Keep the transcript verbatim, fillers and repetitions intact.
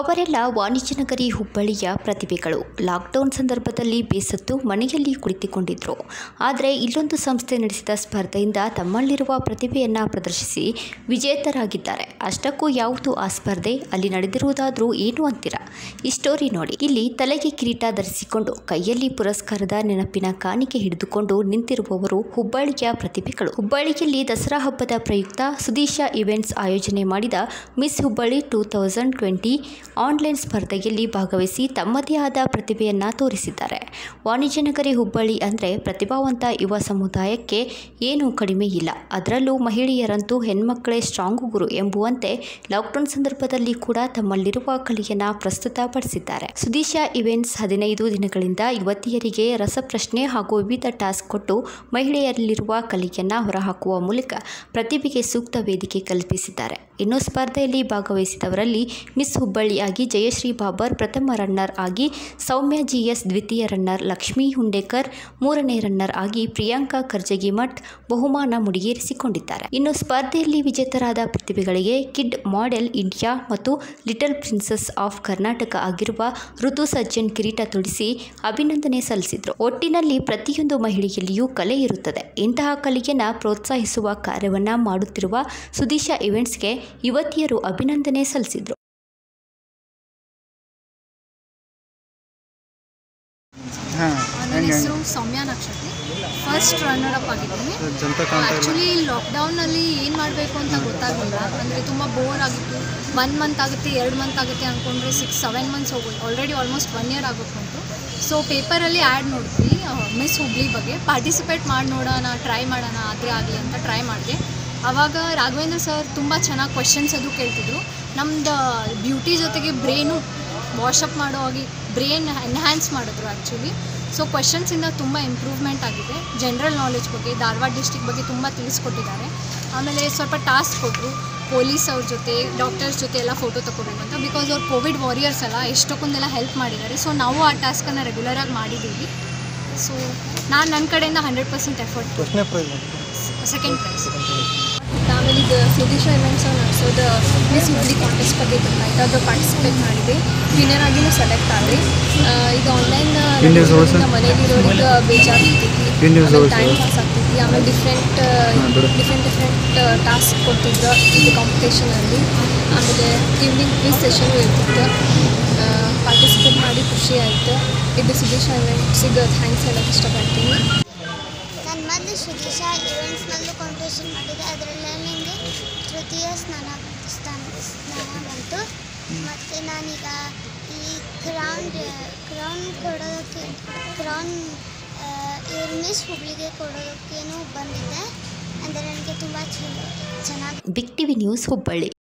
ಅವರೆಲ್ಲ ವಾಣಿಜ್ಯನಗರಿ ಹುಬ್ಬಳ್ಳಿಯ ಪ್ರತಿಭೆಗಳು. ಲಾಕ್ಡೌನ್ ಸಂದರ್ಭದಲ್ಲಿ ಬೇಸತ್ತು ಮನೆಯಲ್ಲಿ ಕುಳಿತುಕೊಂಡಿದ್ರು. ಆದರೆ ಇಲ್ಲೊಂದು ಸಂಸ್ಥೆ ನಡೆಸಿದ ಸ್ಪರ್ಧೆಯಿಂದ ತಮ್ಮಲ್ಲಿರುವ ಪ್ರತಿಭೆಯನ್ನು ಪ್ರದರ್ಶಿಸಿ ವಿಜೇತರಾಗಿದ್ದಾರೆ. ಅಷ್ಟಕ್ಕೂ ಯಾವುದು ಆ ಸ್ಪರ್ಧೆ, ಅಲ್ಲಿ ನಡೆದಿರುವುದಾದರೂ ಏನು ಅಂತೀರಾ? ಈ ಸ್ಟೋರಿ ನೋಡಿ. ಇಲ್ಲಿ ತಲೆಗೆ ಕಿರೀಟ ಧರಿಸಿಕೊಂಡು ಕೈಯಲ್ಲಿ ಪುರಸ್ಕಾರದ ನೆನಪಿನ ಕಾಣಿಕೆ ಹಿಡಿದುಕೊಂಡು ನಿಂತಿರುವವರು ಹುಬ್ಬಳ್ಳಿಯ ಪ್ರತಿಭೆಗಳು. ಹುಬ್ಬಳ್ಳಿಯಲ್ಲಿ ದಸರಾ ಹಬ್ಬದ ಪ್ರಯುಕ್ತ ಸುದೀಶ ಇವೆಂಟ್ಸ್ ಆಯೋಜನೆ ಮಾಡಿದ miss Hubballi two thousand twenty online ಸ್ಪರ್ಧೆಯಲ್ಲಿ ಭಾಗವಹಿಸಿ ತಮ್ಮದೇ ಆದ ಪ್ರತಿಭೆಯನ್ನು ತೋರಿಸಿದ್ದಾರೆ. ವಾಣಿಜ್ಯನಗರಿ ಹುಬ್ಬಳ್ಳಿ ಅಂದರೆ ಪ್ರತಿಭಾವಂತ ಯುವ ಸಮುದಾಯಕ್ಕೆ ಏನೂ ಕಡಿಮೆ ಇಲ್ಲ. ಅದರಲ್ಲೂ ಮಹಿಳೆಯರಂತೂ ಹೆಣ್ಮಕ್ಕಳೇ ಸ್ಟ್ರಾಂಗ್ ಗುರು ಎಂಬುವಂತೆ ಲಾಕ್ಡೌನ್ ಸಂದರ್ಭದಲ್ಲಿ ಕೂಡ ತಮ್ಮಲ್ಲಿರುವ ಕಲೆಯನ್ನು ಪ್ರಸ್ತುತಪಡಿಸಿದ್ದಾರೆ. ಸುದೀಶ ಇವೆಂಟ್ಸ್ ಹದಿನೈದು ದಿನಗಳಿಂದ ಯುವತಿಯರಿಗೆ ರಸಪ್ರಶ್ನೆ ಹಾಗೂ ವಿವಿಧ ಟಾಸ್ಕ್ ಕೊಟ್ಟು ಮಹಿಳೆಯರಲ್ಲಿರುವ ಕಲೆಯನ್ನು ಹೊರಹಾಕುವ ಮೂಲಕ ಪ್ರತಿಭೆಗೆ ಸೂಕ್ತ ವೇದಿಕೆ ಕಲ್ಪಿಸಿದ್ದಾರೆ. ಇನ್ನು ಸ್ಪರ್ಧೆಯಲ್ಲಿ ಭಾಗವಹಿಸಿದವರಲ್ಲಿ ಮಿಸ್ ಹುಬ್ಬಳ್ಳಿ ಆಗಿ ಜಯಶ್ರೀ ಬಾಬರ್ ಪ್ರಥಮ ರನ್ನರ್ ಆಗಿ, ಸೌಮ್ಯ ಜಿಎಸ್ ದ್ವಿತೀಯ ರನ್ನರ್, ಲಕ್ಷ್ಮೀ ಹುಂಡೇಕರ್ ಮೂರನೇ ರನ್ನರ್ ಆಗಿ, ಪ್ರಿಯಾಂಕಾ ಕರ್ಜಗಿಮಠ್ ಬಹುಮಾನ ಮುಡಿಗೇರಿಸಿಕೊಂಡಿದ್ದಾರೆ. ಇನ್ನು ಸ್ಪರ್ಧೆಯಲ್ಲಿ ವಿಜೇತರಾದ ಪ್ರತಿಭೆಗಳಿಗೆ ಕಿಡ್ ಮಾಡೆಲ್ ಇಂಡಿಯಾ ಮತ್ತು ಲಿಟಲ್ ಪ್ರಿನ್ಸಸ್ ಆಫ್ ಕರ್ನಾಟಕ ಆಗಿರುವ ಋತು ಸಜ್ಜನ್ ಕಿರೀಟ ತೊಡಿಸಿ ಅಭಿನಂದನೆ ಸಲ್ಲಿಸಿದರು. ಒಟ್ಟಿನಲ್ಲಿ ಪ್ರತಿಯೊಂದು ಮಹಿಳೆಯಲ್ಲಿಯೂ ಕಲೆ ಇರುತ್ತದೆ. ಇಂತಹ ಕಲೆಯನ್ನು ಪ್ರೋತ್ಸಾಹಿಸುವ ಕಾರ್ಯವನ್ನು ಮಾಡುತ್ತಿರುವ ಸುದೀಶ ಇವೆಂಟ್ಸ್ಗೆ ಯುವತಿಯರು ಅಭಿನಂದನೆ ಸಲ್ಲಿಸಿದರು. ನನ್ನ ಹೆಸರು Soumya Nakshatri. First runner up ಆಗಿದ್ದೀನಿ. ಆ್ಯಕ್ಚುಲಿ ಲಾಕ್ಡೌನಲ್ಲಿ ಏನು ಮಾಡಬೇಕು ಅಂತ ಗೊತ್ತಾಗಲಿಲ್ಲ. ಅಂದರೆ ತುಂಬ ಬೋರ್ ಆಗಿತ್ತು. ಒನ್ ಮಂತ್ ಆಗುತ್ತೆ, ಎರಡು ಮಂತ್ ಆಗುತ್ತೆ ಅಂದ್ಕೊಂಡ್ರೆ ಸಿಕ್ಸ್ ಸೆವೆನ್ ಮಂತ್ಸ್ ಹೋಗೋದು. ಆಲ್ರೆಡಿ ಆಲ್ಮೋಸ್ಟ್ ಒನ್ ಇಯರ್ ಆಗುತ್ತೆ ಅಂತ. ಸೊ ಪೇಪರಲ್ಲಿ ಆ್ಯಡ್ ನೋಡಿದ್ವಿ ಮಿಸ್ ಹುಬ್ಳಿ ಬಗ್ಗೆ. ಪಾರ್ಟಿಸಿಪೇಟ್ ಮಾಡಿ ನೋಡೋಣ, ಟ್ರೈ ಮಾಡೋಣ, ಆದರೆ ಆಗಲಿ ಅಂತ ಟ್ರೈ ಮಾಡಿದೆ. ಆವಾಗ ರಾಘವೇಂದ್ರ ಸರ್ ತುಂಬ ಚೆನ್ನಾಗಿ ಕ್ವೆಶನ್ಸ್ ಅದು ಕೇಳ್ತಿದ್ರು. ನಮ್ಮದು ಬ್ಯೂಟಿ ಜೊತೆಗೆ ಬ್ರೈನು ವಾಶಪ್ ಮಾಡೋ ಹಾಗೆ ಬ್ರೈನ್ ಎನ್ಹ್ಯಾನ್ಸ್ ಮಾಡಿದ್ರು ಆ್ಯಕ್ಚುಲಿ. ಸೊ ಕ್ವೆಶನ್ಸಿಂದ ತುಂಬ ಇಂಪ್ರೂವ್ಮೆಂಟ್ ಆಗಿದೆ. ಜನರಲ್ ನಾಲೆಜ್ ಬಗ್ಗೆ, ಧಾರವಾಡ ಡಿಸ್ಟಿಕ್ ಬಗ್ಗೆ ತುಂಬ ತಿಳಿಸ್ಕೊಟ್ಟಿದ್ದಾರೆ. ಆಮೇಲೆ ಸ್ವಲ್ಪ ಟಾಸ್ಕ್ ಕೊಟ್ಟರು, ಪೊಲೀಸ್ ಅವ್ರ ಜೊತೆ, ಡಾಕ್ಟರ್ಸ್ ಜೊತೆ ಎಲ್ಲ ಫೋಟೋ ತೊಗೋಬೇಕು ಅಂತ. ಬಿಕಾಸ್ ಅವ್ರು ಕೋವಿಡ್ ವಾರಿಯರ್ಸ್ ಅಲ್ಲ, ಎಷ್ಟೊಂದೆಲ್ಲ ಹೆಲ್ಪ್ ಮಾಡಿದ್ದಾರೆ. ಸೊ ನಾವು ಆ ಟಾಸ್ಕನ್ನು ರೆಗ್ಯುಲರಾಗಿ ಮಾಡಿದ್ದೀವಿ. ಸೊ ನಾನು ನನ್ನ ಕಡೆಯಿಂದ hundred percent effort. Second prize. ಆಮೇಲೆ ಇದು ಸುದೀಶ ಇವೆಂಟ್ಸ್ ಅವ್ರು ನಡೆಸೋದು ಮಿಸ್ ಹುಬ್ಬಳ್ಳಿ ಕಾಂಟೆಸ್ಟ್ ಬಗ್ಗೆ ಗೊತ್ತಾಯಿತು. ಅದು ಪಾರ್ಟಿಸಿಪೇಟ್ ಮಾಡಿದೆ, ವಿನ್ನರ್ ಆಗಿಯೂ ಸೆಲೆಕ್ಟ್ ಆದರೆ ಇದು ಆನ್ಲೈನ್ ಮನೆಯಲ್ಲಿರೋರಿಗೆ ಬೇಜಾರಾಗ್ತಿತ್ತು, ಟೈಮ್ ಪಾಸ್ ಆಗ್ತಿತ್ತು. ಆಮೇಲೆ ಡಿಫ್ರೆಂಟ್ ಡಿಫ್ರೆಂಟ್ ಡಿಫ್ರೆಂಟ್ ಟಾಸ್ಕ್ ಕೊಡ್ತಿದ್ರು ಇದು ಕಾಂಪಿಟೇಷನಲ್ಲಿ. ಆಮೇಲೆ ಈವ್ನಿಂಗ್ ಕ್ವಿಜ್ ಸೆಷನ್ ಇರ್ತಿತ್ತು. ಪಾರ್ಟಿಸಿಪೇಟ್ ಮಾಡಿ ಖುಷಿ ಆಯಿತು. ಇದು ಸುದೀಶ ಇವೆಂಟ್ಸಿಗೆ ಥ್ಯಾಂಕ್ಸ್ ಹೇಳೋಕ್ಕೆ ಇಷ್ಟಪಡ್ತೀನಿ. ನನ್ನ ಮೊದಲು ಸುದೀಶ ಇವೆಂಟ್ಸ್ನಲ್ಲೂ ಕಾಂಪಿಟೇಷನ್ ಮಾಡಿದೆ. ಅದರಲ್ಲಿ ನನಗೆ ತೃತೀಯ ಸ್ನಾನ ಸ್ಥಾನ ಸ್ನಾನ ಬಂತು. ಮತ್ತು ನಾನೀಗ ಈ ಕ್ರೌನ್ ಕ್ರೌನ್ ಕೊಡೋದಕ್ಕೆ ಕ್ರೌನ್ ಮಿಸ್ ಹುಬ್ಳಿಗೆ ಕೊಡೋದಕ್ಕೇನು ಬಂದಿದೆ. ಅಂದರೆ ನನಗೆ ತುಂಬ ಚೆನ್ನಾಗಿ. Big TV news Hubballi.